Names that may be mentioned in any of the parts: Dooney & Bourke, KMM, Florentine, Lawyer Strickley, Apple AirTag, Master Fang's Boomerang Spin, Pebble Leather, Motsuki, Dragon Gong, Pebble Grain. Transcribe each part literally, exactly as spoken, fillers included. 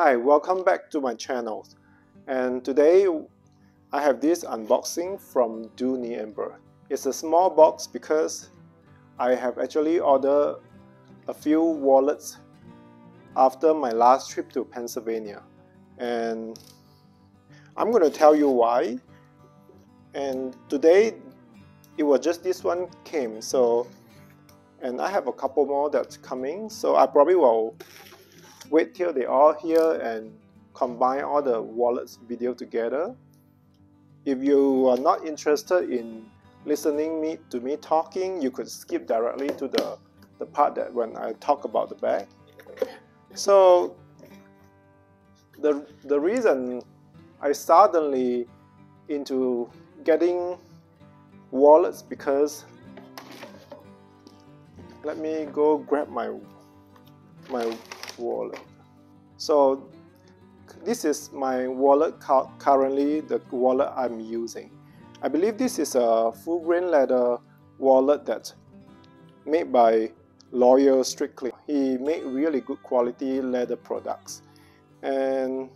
Hi, welcome back to my channel, and today I have this unboxing from Dooney and Bourke. It's a small box because I have actually ordered a few wallets after my last trip to Pennsylvania, and I'm going to tell you why. And today it was just this one came, so and I have a couple more that's coming, so I probably will wait till they all here and combine all the wallets video together. If you are not interested in listening me to me talking, you could skip directly to the, the part that when I talk about the bag. So the, the reason I suddenly into getting wallets because let me go grab my my wallet. So this is my wallet, currently the wallet I'm using. I believe this is a full grain leather wallet that's made by Lawyer Strickley. He made really good quality leather products. And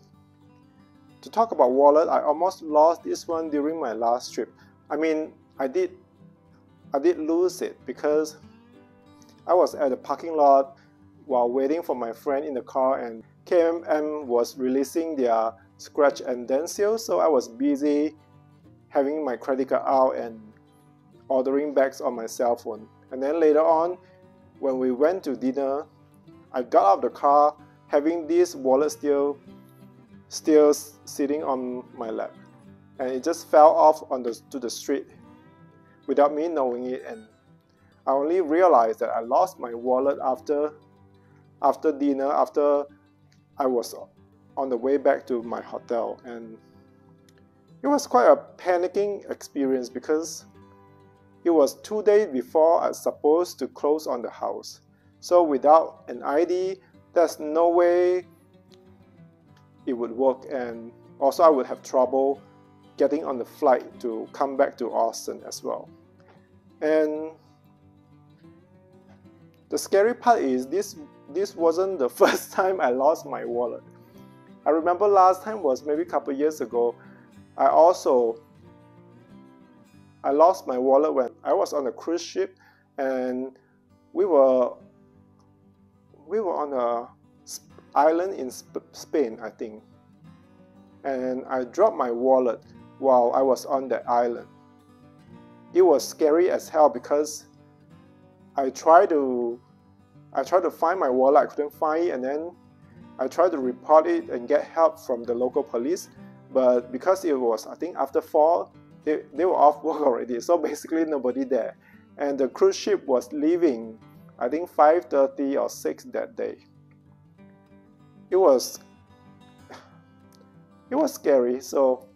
to talk about wallet, I almost lost this one during my last trip. I mean, I did I did lose it because I was at the parking lot while waiting for my friend in the car, and K M M was releasing their scratch and dent sale, so I was busy having my credit card out and ordering bags on my cell phone. And then later on, when we went to dinner, I got out of the car having this wallet still still sitting on my lap, and it just fell off on the to the street without me knowing it, and I only realized that I lost my wallet after after dinner, after I was on the way back to my hotel. And it was quite a panicking experience because it was two days before I was supposed to close on the house. So without an I D, there's no way it would work, and also I would have trouble getting on the flight to come back to Austin as well. And the scary part is this this wasn't the first time I lost my wallet. I remember last time was maybe a couple years ago. I also I lost my wallet when I was on a cruise ship, and we were we were on a island in Spain, I think. And I dropped my wallet while I was on the island. It was scary as hell because I tried to I tried to find my wallet, I couldn't find it, and then I tried to report it and get help from the local police, but because it was, I think, after four, they, they were off work already, so basically nobody there. And the cruise ship was leaving, I think, five thirty or six that day. It was, it was scary, so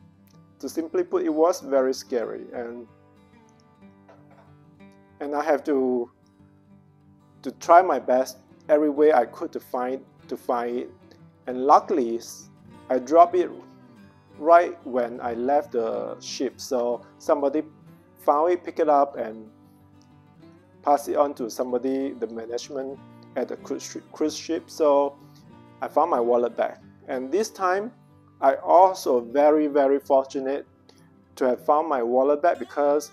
to simply put, it was very scary, and, and I have to to try my best every way I could to find to find it. And luckily I dropped it right when I left the ship, so somebody found it, picked it up, and passed it on to somebody, the management at the cruise ship. So I found my wallet back, and this time I also very very fortunate to have found my wallet back because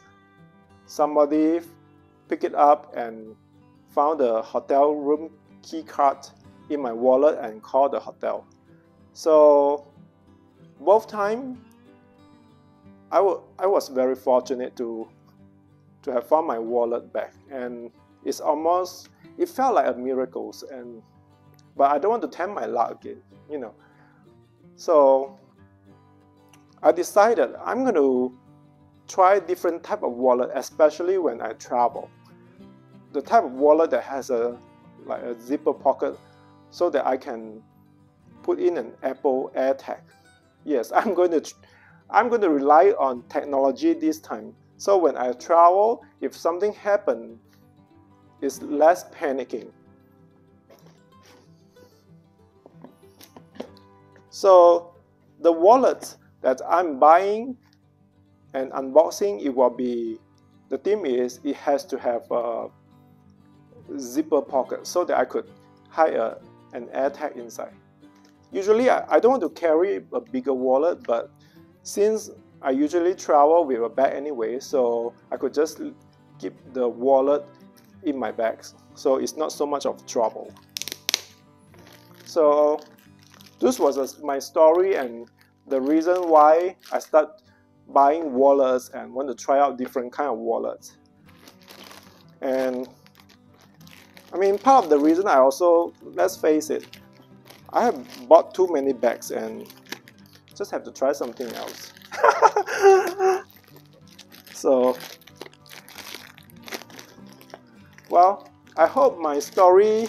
somebody picked it up and found the hotel room key card in my wallet and called the hotel. So both time, I, I was very fortunate to to have found my wallet back, and it's almost it felt like a miracle. And but I don't want to tempt my luck again, you know. So I decided I'm going to try different type of wallet, especially when I travel. The type of wallet that has a like a zipper pocket so that I can put in an Apple AirTag. Yes, I'm going to I'm going to rely on technology this time. So when I travel, if something happens, it's less panicking. So the wallet that I'm buying and unboxing, it will be, the theme is it has to have a zipper pocket so that I could hide a, an AirTag inside. Usually I, I don't want to carry a bigger wallet, but since I usually travel with a bag anyway, so I could just keep the wallet in my bags, so it's not so much of trouble. So this was a, my story and the reason why I start buying wallets and want to try out different kind of wallets. And I mean, part of the reason I also, let's face it, I have bought too many bags and just have to try something else. So, well, I hope my story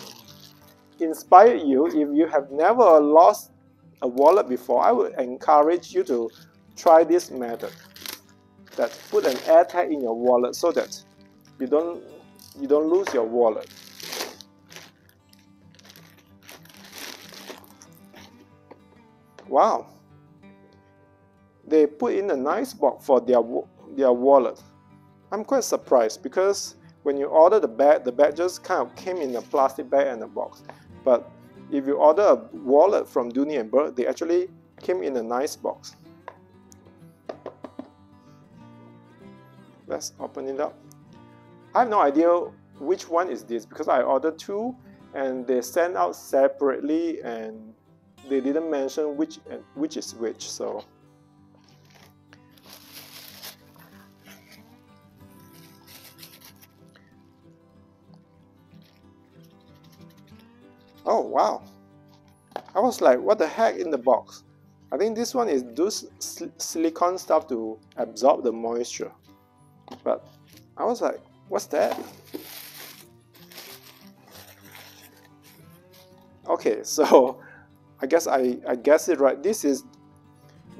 inspired you. If you have never lost a wallet before, I would encourage you to try this method. That put an AirTag in your wallet so that you don't you don't lose your wallet. Wow, they put in a nice box for their their wallet. I'm quite surprised because when you order the bag, the bag just kind of came in a plastic bag and a box. But if you order a wallet from Dooney and Bourke, they actually came in a nice box. Let's open it up. I have no idea which one is this because I ordered two and they sent out separately and they didn't mention which which is which. So oh wow, I was like, what the heck in the box? I think this one is those sl silicone stuff to absorb the moisture, but I was like, what's that? Okay, so I guess I, I guess it right. This is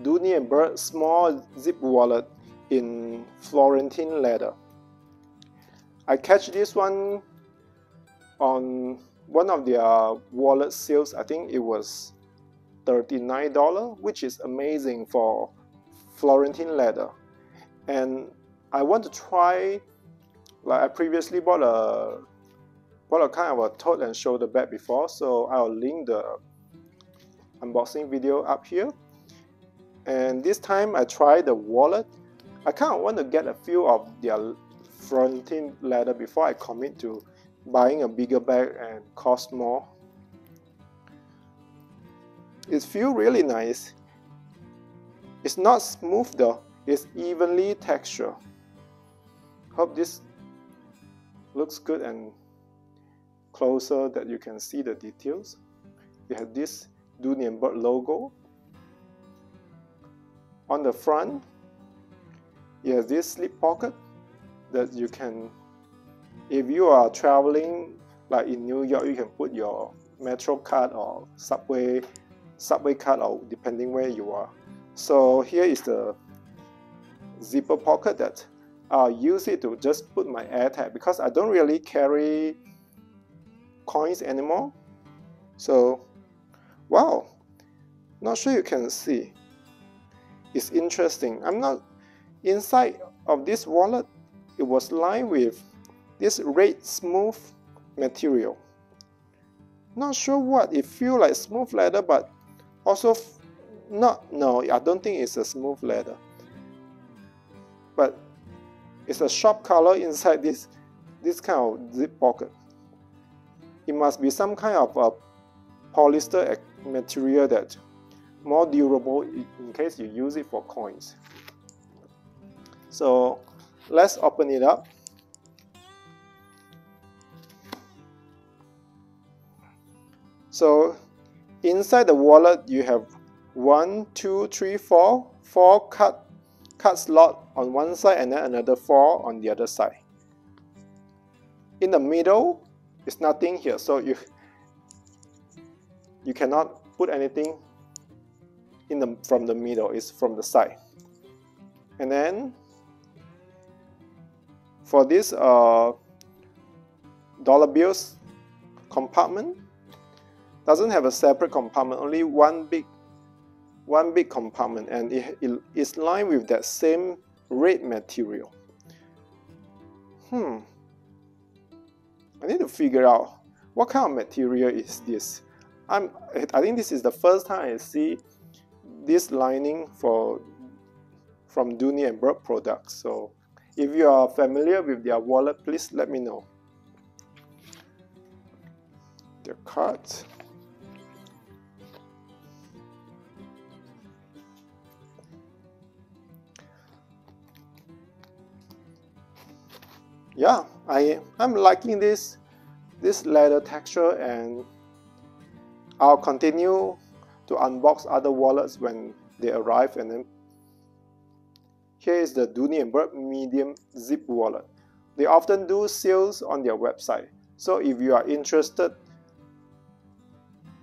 Dooney and Bourke small zip wallet in Florentine leather. I catch this one on one of their wallet sales. I think it was thirty-nine dollars, which is amazing for Florentine leather. And I want to try, like I previously bought a, bought a kind of a tote and shoulder bag before, so I'll link the unboxing video up here. And this time I tried the wallet. I kind of want to get a feel of their Florentine leather before I commit to buying a bigger bag and cost more. It feels really nice. It's not smooth though, it's evenly textured. Hope this looks good and closer that you can see the details. You have this Dooney and Bourke logo. On the front, you have this slip pocket that you can, if you are traveling like in New York, you can put your metro card or subway subway card or depending where you are. So here is the zipper pocket that I'll use it to just put my AirTag because I don't really carry coins anymore. So wow, not sure you can see. It's interesting. I'm not inside of this wallet. It was lined with this red smooth material. Not sure what it feels like, smooth leather, but also not. No, I don't think it's a smooth leather. But it's a sharp color inside this this kind of zip pocket. It must be some kind of a polyester material that more durable in case you use it for coins. So let's open it up. So inside the wallet you have one, two, three, four, four card, card slot on one side and then another four on the other side. In the middle is nothing here, so you you cannot put anything in the from the middle. It's from the side. And then for this uh, dollar bills compartment, doesn't have a separate compartment, only one big one big compartment, and it, it is lined with that same red material. Hmm, I need to figure out what kind of material is this. I'm, I think this is the first time I see this lining for from Dooney and Bourke products. So if you are familiar with their wallet, please let me know. Their cards. Yeah, I, I'm liking this, this leather texture, and I'll continue to unbox other wallets when they arrive. And then here is the Dooney and Bourke medium zip wallet. They often do sales on their website, so if you are interested,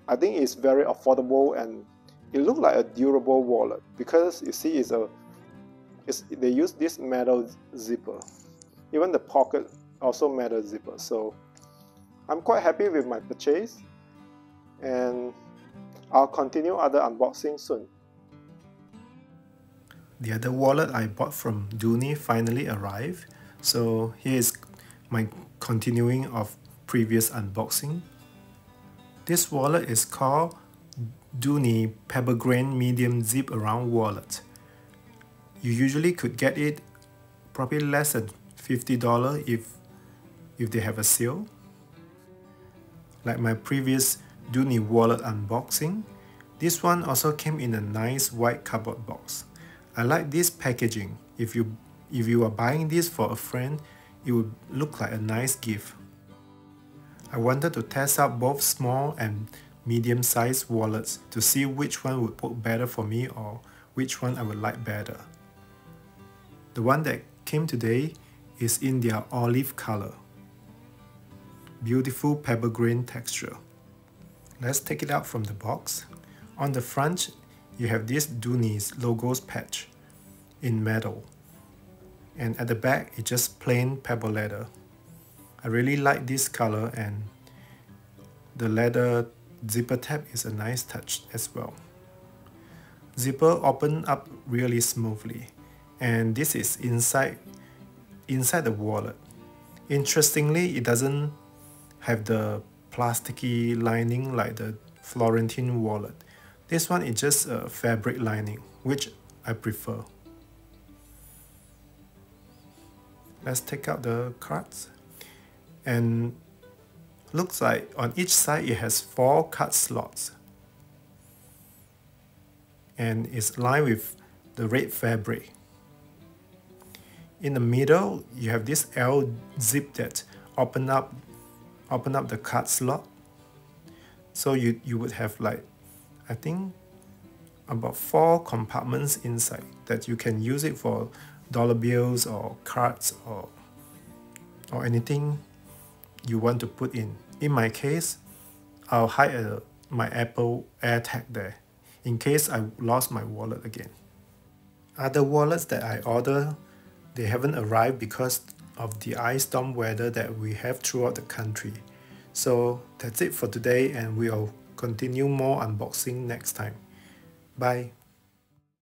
I think it's very affordable, and it looks like a durable wallet because you see it's a, it's, they use this metal zipper. Even the pocket also metal zipper. So I'm quite happy with my purchase, and I'll continue other unboxing soon. The other wallet I bought from Dooney finally arrived. So here is my continuing of previous unboxing. This wallet is called Dooney Pebble Grain Medium Zip Around Wallet. You usually could get it probably less than fifty dollars if, if they have a sale. Like my previous Dooney wallet unboxing, this one also came in a nice white cardboard box. I like this packaging. If you, if you are buying this for a friend, it would look like a nice gift. I wanted to test out both small and medium-sized wallets to see which one would work better for me or which one I would like better. The one that came today is in their olive color. Beautiful pebble grain texture. Let's take it out from the box. On the front, you have this Dooney's logos patch in metal. And at the back, it's just plain pebble leather. I really like this color, and the leather zipper tab is a nice touch as well. Zipper opened up really smoothly, and this is inside inside the wallet. Interestingly, it doesn't have the plasticky lining like the Florentine wallet. This one is just a fabric lining, which I prefer. Let's take out the cards. And looks like on each side it has four card slots. And it's lined with the red fabric. In the middle, you have this L zip that open up, open up the card slot. So you, you would have like, I think, about four compartments inside that you can use it for dollar bills or cards or, or anything you want to put in. In my case, I'll hide a, my Apple AirTag there in case I lost my wallet again. Other wallets that I ordered, they haven't arrived because of the ice storm weather that we have throughout the country. So that's it for today, and we'll continue more unboxing next time. Bye!